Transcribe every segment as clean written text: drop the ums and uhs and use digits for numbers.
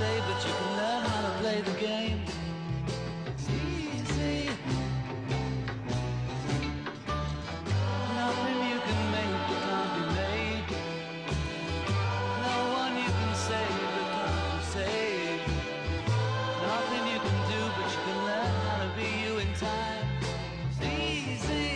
say, but you can learn how to play the game. It's easy. Nothing you can make that can't be made. No one you can save that can't be saved. Nothing you can do, but you can learn how to be you in time. It's easy.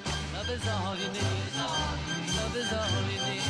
Love is all you need. Love is all you need.